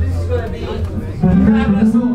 this is going to be fabulous.